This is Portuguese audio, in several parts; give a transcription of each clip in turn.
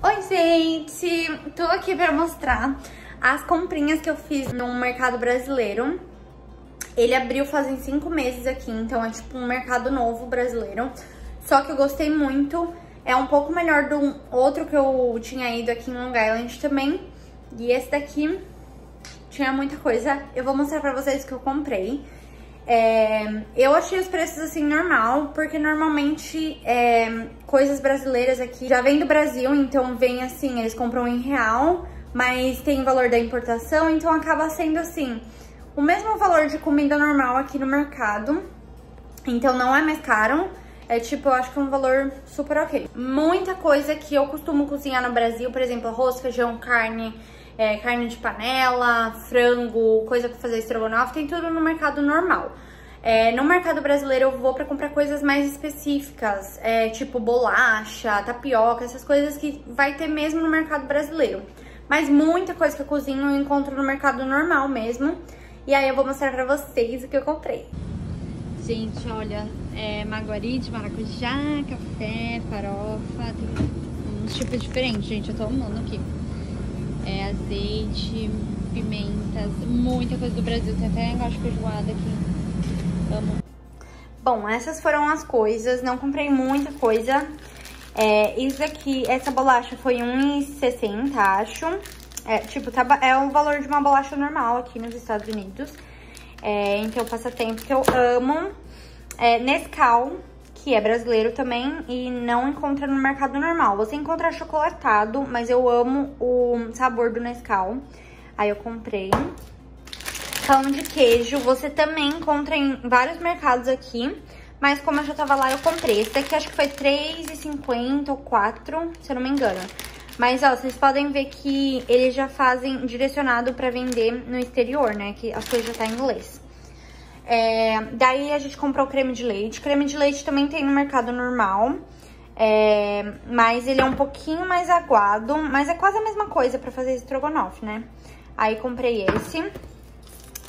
Oi, gente! Tô aqui pra mostrar as comprinhas que eu fiz no mercado brasileiro. Ele abriu fazem 5 meses aqui, então é tipo um mercado novo brasileiro. Só que eu gostei muito. É um pouco melhor do outro que eu tinha ido aqui em Long Island também. E esse daqui tinha muita coisa. Eu vou mostrar pra vocês o que eu comprei. Eu achei os preços assim normal, porque normalmente coisas brasileiras aqui já vem do Brasil, então vem assim, eles compram em real, mas tem valor da importação, então acaba sendo assim, o mesmo valor de comida normal aqui no mercado, então não é mais caro, é tipo, eu acho que é um valor super ok. Muita coisa que eu costumo cozinhar no Brasil, por exemplo, arroz, feijão, carne... carne de panela, frango, coisa pra fazer estrogonofe, tem tudo no mercado normal. No mercado brasileiro eu vou pra comprar coisas mais específicas, tipo bolacha, tapioca, essas coisas que vai ter mesmo no mercado brasileiro. Mas muita coisa que eu cozinho eu encontro no mercado normal mesmo. E aí eu vou mostrar pra vocês o que eu comprei. Gente, olha, maguari de maracujá, café, farofa, tem uns tipos diferentes, gente, eu tô amando aqui. Azeite, pimentas, muita coisa do Brasil. Tem até negócio de feijoada aqui. Amo. Bom, essas foram as coisas. Não comprei muita coisa. Isso aqui, essa bolacha foi R$1,60, acho. Tipo, é o valor de uma bolacha normal aqui nos Estados Unidos. Então, passatempo que eu amo. Nescau, que é brasileiro também e não encontra no mercado normal. Você encontra chocolatado, mas eu amo o sabor do Nescau. Aí eu comprei. Pão de queijo, você também encontra em vários mercados aqui, mas como eu já tava lá, eu comprei. Esse daqui acho que foi R$3,50 ou 4, se eu não me engano. Mas, ó, vocês podem ver que eles já fazem direcionado pra vender no exterior, né? Que as coisas já tá em inglês. Daí a gente comprou creme de leite. Creme de leite também tem no mercado normal, mas ele é um pouquinho mais aguado, mas é quase a mesma coisa pra fazer estrogonofe, né? Aí comprei esse.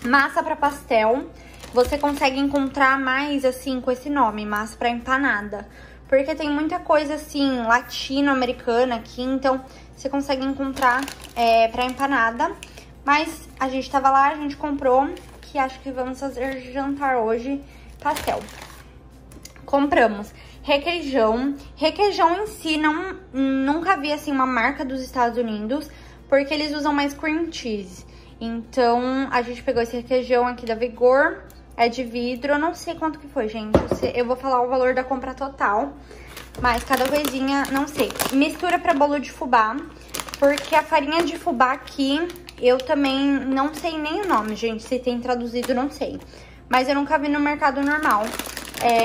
Massa pra pastel, você consegue encontrar mais assim com esse nome, massa pra empanada, porque tem muita coisa assim latino-americana aqui, então você consegue encontrar pra empanada. Mas a gente tava lá, a gente comprou, que acho que vamos fazer jantar hoje, pastel. Compramos requeijão. Requeijão em si, nunca vi assim uma marca dos Estados Unidos, porque eles usam mais cream cheese. Então, a gente pegou esse requeijão aqui da Vigor, é de vidro, eu não sei quanto que foi, gente. Eu vou falar o valor da compra total, mas cada coisinha, não sei. Mistura pra bolo de fubá, porque a farinha de fubá aqui... Eu também não sei nem o nome, gente. Se tem traduzido, não sei. Mas eu nunca vi no mercado normal.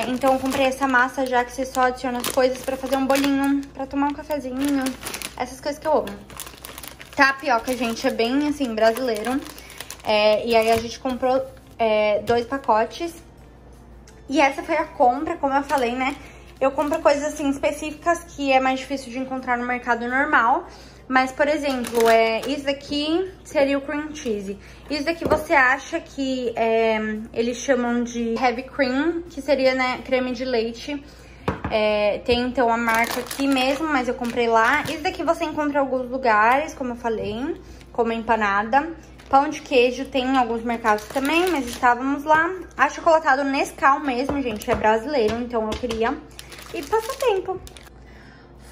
Então eu comprei essa massa já que você só adiciona as coisas pra fazer um bolinho, pra tomar um cafezinho. Essas coisas que eu amo. Tapioca, gente, é bem, assim, brasileiro. E aí a gente comprou 2 pacotes. E essa foi a compra, como eu falei, né? Eu compro coisas, assim, específicas que é mais difícil de encontrar no mercado normal. Mas, por exemplo, isso daqui seria o cream cheese. Isso daqui você acha que eles chamam de heavy cream, que seria, né, creme de leite. Tem, então, a marca aqui mesmo, mas eu comprei lá. Isso daqui você encontra em alguns lugares, como eu falei, como empanada. Pão de queijo tem em alguns mercados também, mas estávamos lá. Achocolatado Nescau mesmo, gente, é brasileiro, então eu queria. E passatempo.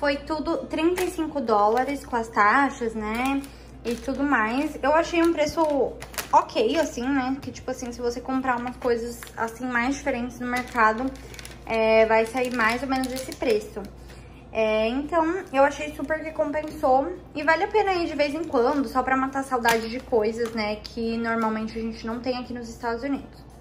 Foi tudo $35 com as taxas, né, e tudo mais. Eu achei um preço ok, assim, né, que tipo assim, se você comprar umas coisas assim mais diferentes no mercado, vai sair mais ou menos esse preço. Então, eu achei super que compensou e vale a pena ir de vez em quando, só pra matar a saudade de coisas, né, que normalmente a gente não tem aqui nos Estados Unidos.